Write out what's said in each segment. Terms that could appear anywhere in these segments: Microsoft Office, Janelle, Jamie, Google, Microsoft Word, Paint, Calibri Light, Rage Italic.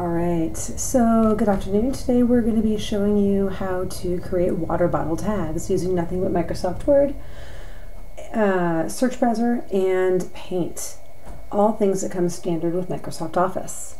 Alright, so good afternoon. Today we're going to be showing you how to create water bottle tags using nothing but Microsoft Word, search browser, and Paint. All things that come standard with Microsoft Office.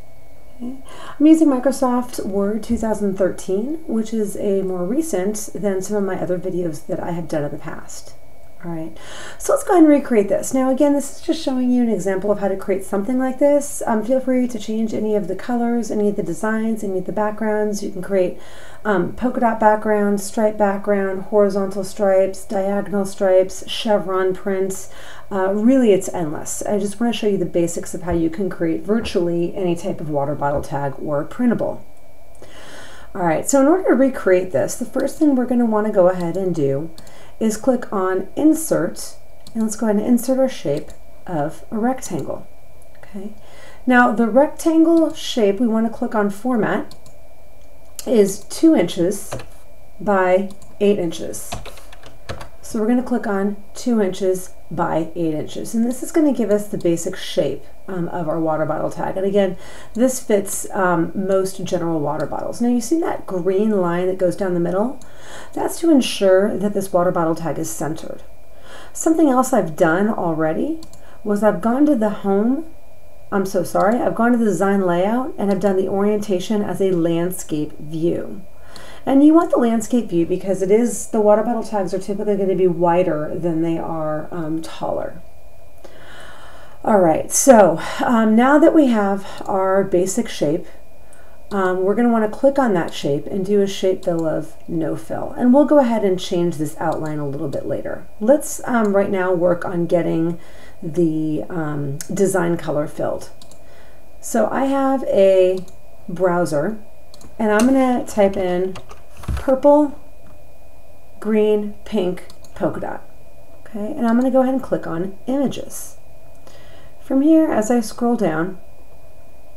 Okay. I'm using Microsoft Word 2013, which is a more recent than some of my other videos that I have done in the past. All right, so let's go ahead and recreate this. Now again, this is just showing you an example of how to create something like this. Feel free to change any of the colors, any of the designs, any of the backgrounds. You can create polka dot background, stripe background, horizontal stripes, diagonal stripes, chevron prints. Really, it's endless. I just want to show you the basics of how you can create virtually any type of water bottle tag or printable. All right, so in order to recreate this, the first thing we're going to want to go ahead and do is click on Insert, and let's go ahead and insert our shape of a rectangle. Okay. Now the rectangle shape we want to click on Format is 2 inches by 8 inches. So we're going to click on 2 inches by 8 inches, and this is going to give us the basic shape of our water bottle tag. And again, this fits most general water bottles. Now you see that green line that goes down the middle? That's to ensure that this water bottle tag is centered. Something else I've done already was I've gone to the I've gone to the design layout, and I've done the orientation as a landscape view. And you want the landscape view because it is, the water bottle tags are typically going to be wider than they are taller. Alright, so now that we have our basic shape, we're going to want to click on that shape and do a shape fill of no fill. And we'll go ahead and change this outline a little bit later. Let's right now work on getting the design color filled. So I have a browser, and I'm going to type in purple, green, pink, polka dot. Okay, and I'm going to go ahead and click on Images. From here, as I scroll down,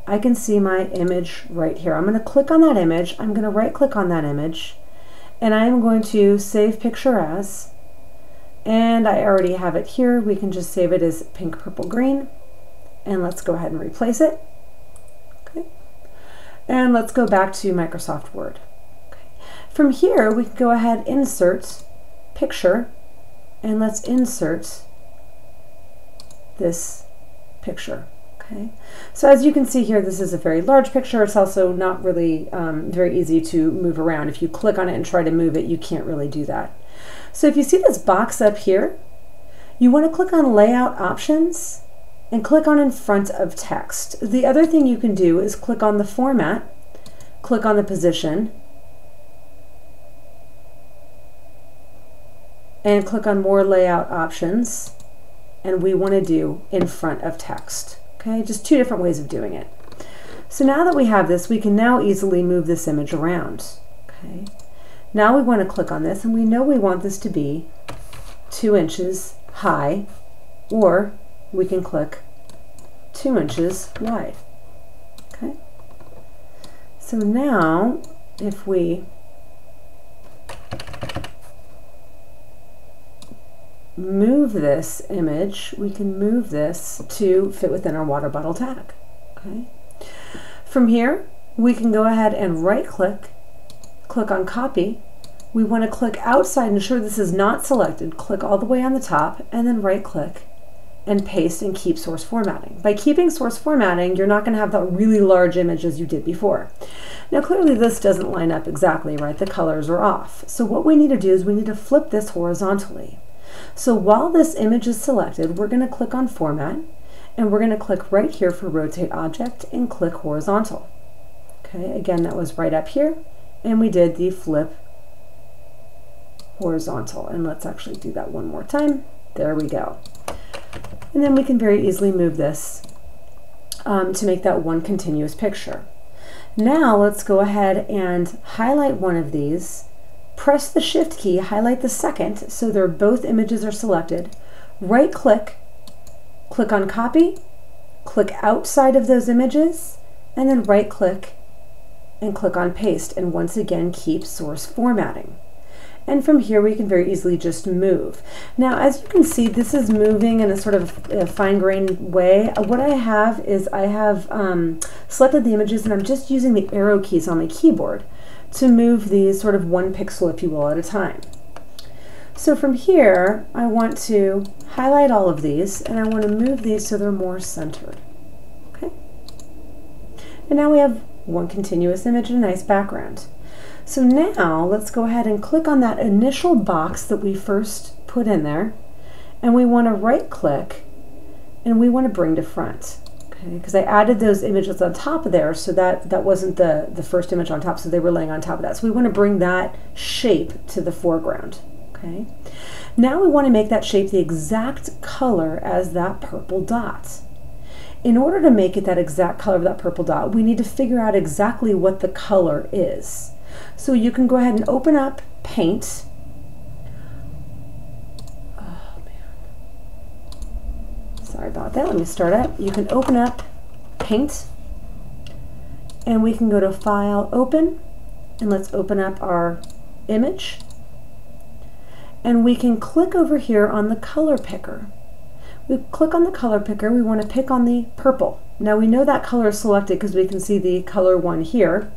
I can see my image right here. I'm going to click on that image, I'm going to right click on that image, and I'm going to save picture as, and I already have it here. We can just save it as pink, purple, green, and let's go ahead and replace it. And let's go back to Microsoft Word. Okay. From here, we can go ahead, insert picture, and let's insert this picture. Okay. So as you can see here, this is a very large picture. It's also not really very easy to move around. If you click on it and try to move it, you can't really do that. So if you see this box up here, you want to click on Layout Options, and click on In Front of Text. The other thing you can do is click on the format, click on the position, and click on More Layout Options, and we want to do In Front of Text. Okay, just two different ways of doing it. So now that we have this, we can now easily move this image around. Okay, now we want to click on this, and we know we want this to be 2 inches high, or we can click 2 inches wide. Okay. So now, if we move this image, we can move this to fit within our water bottle tag. Okay. From here, we can go ahead and right-click, click on Copy. We want to click outside, ensure this is not selected, click all the way on the top, and then right-click and paste and keep source formatting. By keeping source formatting, you're not going to have that really large image as you did before. Now clearly this doesn't line up exactly, right? The colors are off. So what we need to do is we need to flip this horizontally. So while this image is selected, we're going to click on Format, and we're going to click right here for Rotate Object and click Horizontal. Okay, again, that was right up here, and we did the flip horizontal. And let's actually do that one more time. There we go. And then we can very easily move this to make that one continuous picture. Now let's go ahead and highlight one of these, press the Shift key, highlight the second, so they're both images are selected, right click, click on Copy, click outside of those images, and then right click and click on Paste, and once again keep source formatting. And from here we can very easily just move. Now, as you can see, this is moving in a sort of fine-grained way. What I have is I have selected the images, and I'm just using the arrow keys on my keyboard to move these sort of one pixel, if you will, at a time. So from here, I want to highlight all of these, and I want to move these so they're more centered. Okay. And now we have one continuous image and a nice background. So now let's go ahead and click on that initial box that we first put in there, and we want to right click and we want to bring to front, okay? Because I added those images on top of there, so that wasn't the first image on top, so they were laying on top of that. So we want to bring that shape to the foreground, okay? Now we want to make that shape the exact color as that purple dot. In order to make it that exact color of that purple dot, we need to figure out exactly what the color is. So you can go ahead and open up Paint. Oh man, sorry about that. Let me start up. You can open up Paint, and we can go to File, Open, and let's open up our image. And we can click over here on the color picker. We click on the color picker, we want to pick on the purple. Now we know that color is selected because we can see the color one here,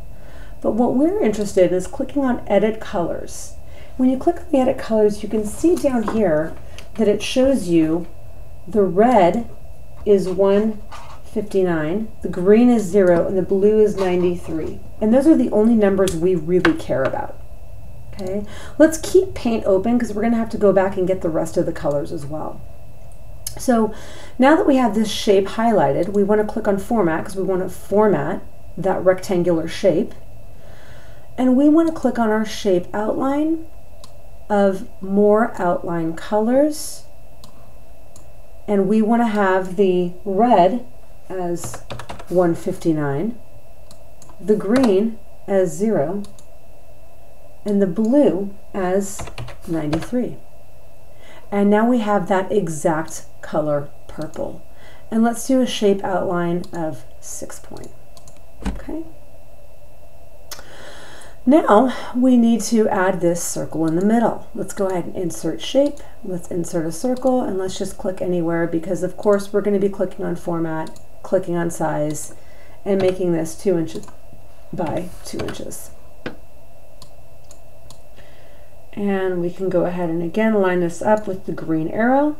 but what we're interested in is clicking on Edit Colors. When you click on the Edit Colors, you can see down here that it shows you the red is 159, the green is 0, and the blue is 93. And those are the only numbers we really care about. Okay, let's keep Paint open because we're going to have to go back and get the rest of the colors as well. So now that we have this shape highlighted, we want to click on Format because we want to format that rectangular shape. And we want to click on our shape outline of more outline colors. And we want to have the red as 159, the green as 0, and the blue as 93. And now we have that exact color purple. And let's do a shape outline of 6 point. Okay. Now we need to add this circle in the middle. Let's go ahead and insert shape. Let's insert a circle, and let's just click anywhere because of course we're going to be clicking on format, clicking on size, and making this 2 inches by 2 inches. And we can go ahead and again line this up with the green arrow.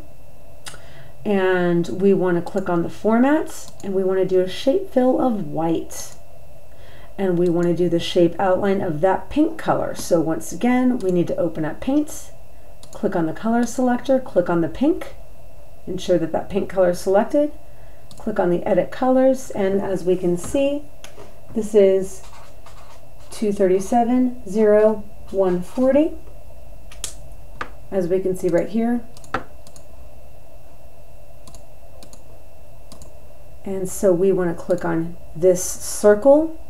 And we want to click on the format, and we want to do a shape fill of white. And we want to do the shape outline of that pink color. So once again, we need to open up Paint, click on the color selector, click on the pink, ensure that that pink color is selected, click on the Edit Colors, and as we can see, this is 237, 0, 140. As we can see right here. And so we want to click on this circle,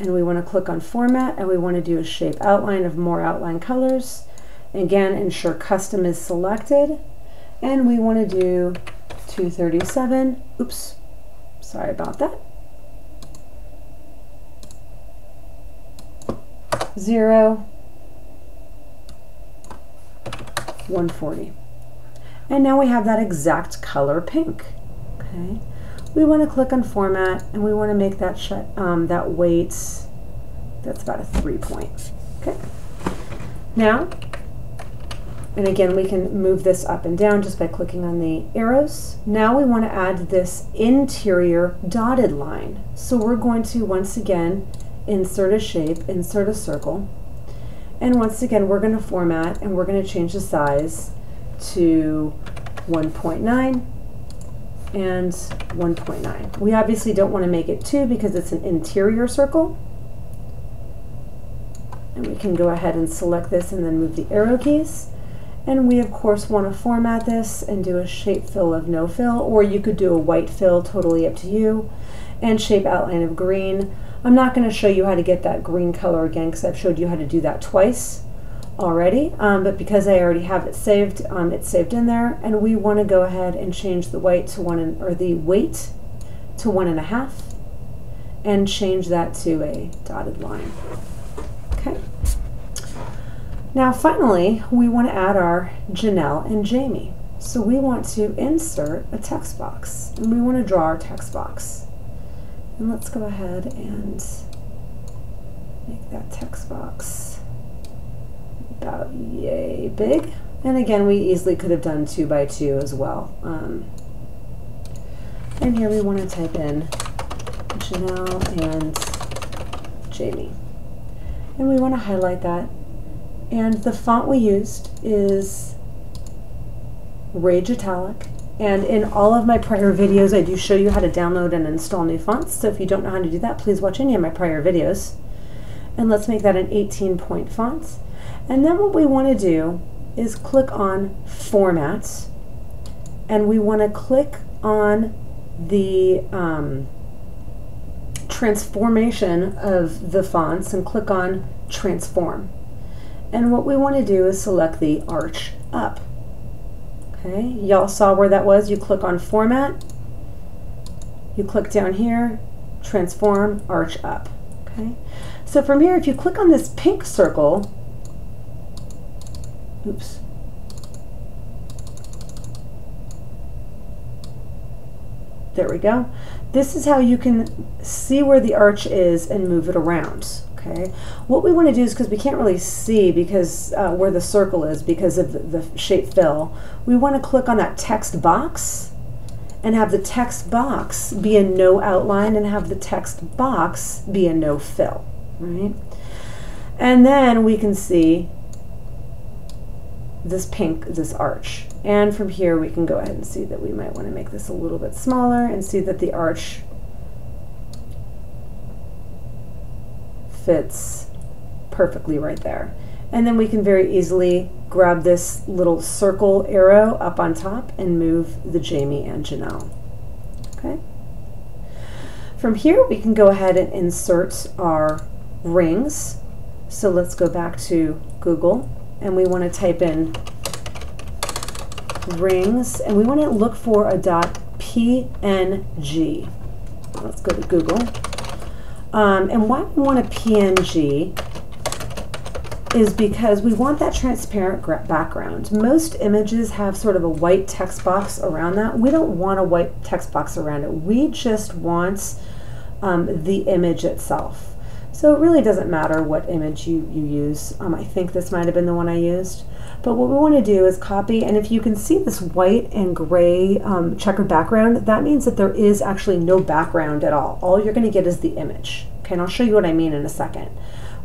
and we want to click on Format, and we want to do a shape outline of more outline colors. Again, ensure Custom is selected, and we want to do 237. Oops, sorry about that. 0, 140. And now we have that exact color pink. Okay. We want to click on Format, and we want to make that that weight, that's about a 3 point. Okay. Now, and again, we can move this up and down just by clicking on the arrows. Now we want to add this interior dotted line. So we're going to once again insert a shape, insert a circle, and once again we're going to format, and we're going to change the size to 1.9. and 1.9. We obviously don't want to make it 2 because it's an interior circle. And we can go ahead and select this and then move the arrow keys. And we of course want to format this and do a shape fill of no fill, or you could do a white fill, totally up to you, and shape outline of green. I'm not going to show you how to get that green color again because I've showed you how to do that twice already, but because I already have it saved, it's saved in there, and we want to go ahead and change the weight to one and a half, and change that to a dotted line. Okay. Now finally, we want to add our Janelle and Jamie. So we want to insert a text box, and we want to draw our text box. And let's go ahead and make that text box about yay big. And again, we easily could have done 2 by 2 as well. And here we want to type in Janelle and Jamie. And we want to highlight that. And the font we used is Rage Italic. And in all of my prior videos, I do show you how to download and install new fonts. So if you don't know how to do that, please watch any of my prior videos. And let's make that an 18-point font. And then what we want to do is click on Format, and we want to click on the transformation of the fonts and click on Transform. And what we want to do is select the arch up. Okay, y'all saw where that was. You click on Format, you click down here, Transform, arch up. Okay, so from here, if you click on this pink circle, oops. There we go. This is how you can see where the arch is and move it around. Okay. What we want to do is, because we can't really see because where the circle is because of the shape fill, we want to click on that text box and have the text box be a no outline and have the text box be a no fill. Right. And then we can see this pink, this arch. And from here we can go ahead and see that we might want to make this a little bit smaller and see that the arch fits perfectly right there. And then we can very easily grab this little circle arrow up on top and move the Jamie and Janelle. Okay. From here we can go ahead and insert our rings. So let's go back to Google, and we want to type in rings, and we want to look for a .png. Let's go to Google. And why we want a PNG is because we want that transparent background. Most images have sort of a white text box around that. We don't want a white text box around it. We just want the image itself. So it really doesn't matter what image you use. I think this might have been the one I used. But what we want to do is copy, and if you can see this white and gray checkered background, that means that there is actually no background at all. All you're going to get is the image. Okay, and I'll show you what I mean in a second.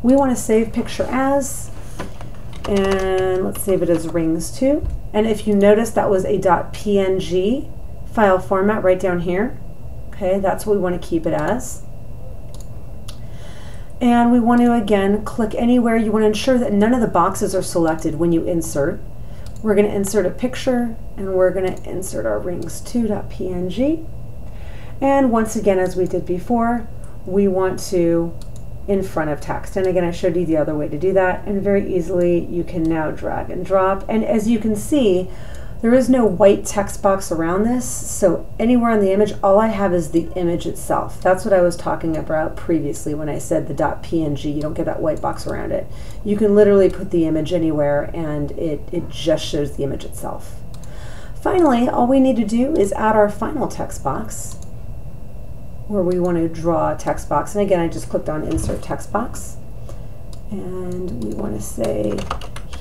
We want to save picture as, and let's save it as rings too. And if you notice, that was a .png file format right down here. Okay, that's what we want to keep it as. And we want to, again, click anywhere. You want to ensure that none of the boxes are selected when you insert. We're going to insert a picture, and we're going to insert our rings2.png. And once again, as we did before, we want to in front of text. And again, I showed you the other way to do that. And very easily, you can now drag and drop. And as you can see, there is no white text box around this, so anywhere on the image, all I have is the image itself. That's what I was talking about previously when I said the .png, you don't get that white box around it. You can literally put the image anywhere, and it just shows the image itself. Finally, all we need to do is add our final text box, where we want to draw a text box. And again, I just clicked on Insert Text Box. And we want to say,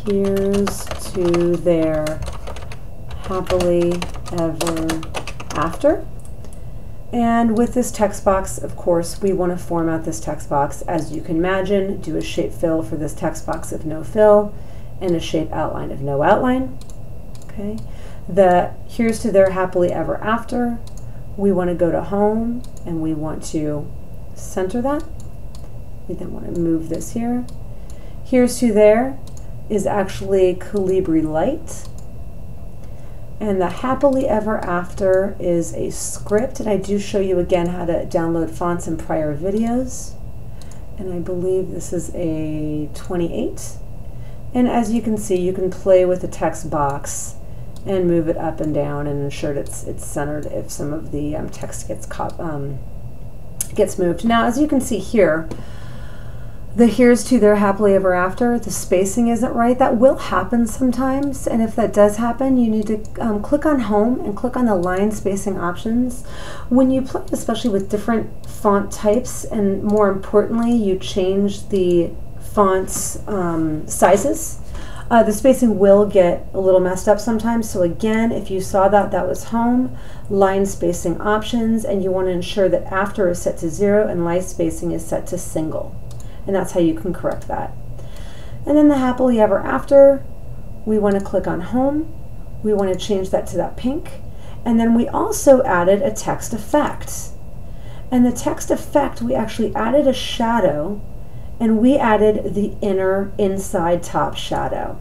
here's to their happily ever after. And with this text box, of course, we want to format this text box, as you can imagine, do a shape fill for this text box of no fill and a shape outline of no outline. Okay. The here's to their happily ever after. We want to go to home, and we want to center that. We then want to move this here. Here's to there is actually Calibri Light. And the happily ever after is a script, and I do show you again how to download fonts in prior videos. And I believe this is a 28. And as you can see, you can play with the text box and move it up and down and ensure it's centered if some of the text gets moved. Now, as you can see here, the here's to their happily ever after, the spacing isn't right. That will happen sometimes, and if that does happen, you need to click on Home and click on the line spacing options. When you play, especially with different font types, and more importantly, you change the fonts sizes, the spacing will get a little messed up sometimes. So again, if you saw that, that was Home, line spacing options, and you want to ensure that after is set to 0 and line spacing is set to single. And that's how you can correct that. And then the happily ever after, we want to click on Home, we want to change that to that pink, and then we also added a text effect. And the text effect, we actually added a shadow, and we added the inner inside top shadow.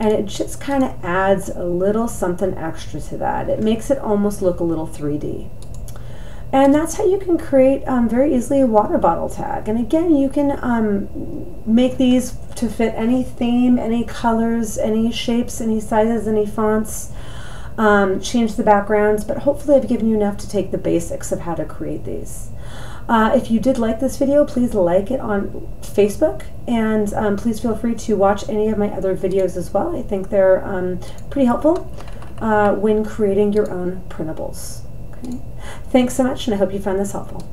And it just kind of adds a little something extra to that. It makes it almost look a little 3D. And that's how you can create very easily a water bottle tag. And again, you can make these to fit any theme, any colors, any shapes, any sizes, any fonts, change the backgrounds, but hopefully I've given you enough to take the basics of how to create these. If you did like this video, please like it on Facebook, and please feel free to watch any of my other videos as well. I think they're pretty helpful when creating your own printables. Thanks so much, and I hope you found this helpful.